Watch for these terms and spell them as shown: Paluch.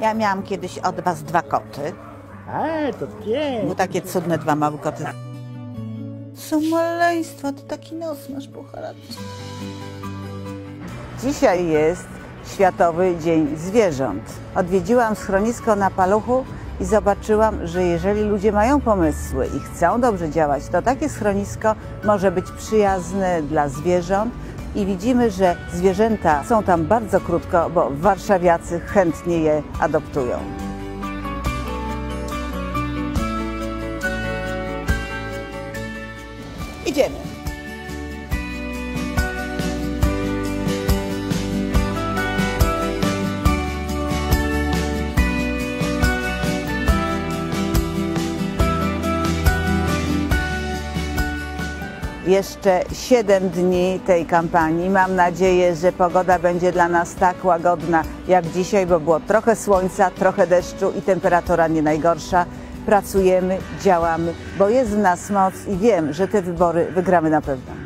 Ja miałam kiedyś od was 2 koty. A, to pięknie. Były takie cudne 2 małe koty. Co maleństwo, ty taki nos masz pucharatki. Dzisiaj jest Światowy Dzień Zwierząt. Odwiedziłam schronisko na Paluchu i zobaczyłam, że jeżeli ludzie mają pomysły i chcą dobrze działać, to takie schronisko może być przyjazne dla zwierząt. I widzimy, że zwierzęta są tam bardzo krótko, bo warszawiacy chętnie je adoptują. Idziemy. Jeszcze 7 dni tej kampanii. Mam nadzieję, że pogoda będzie dla nas tak łagodna jak dzisiaj, bo było trochę słońca, trochę deszczu i temperatura nie najgorsza. Pracujemy, działamy, bo jest w nas moc i wiem, że te wybory wygramy na pewno.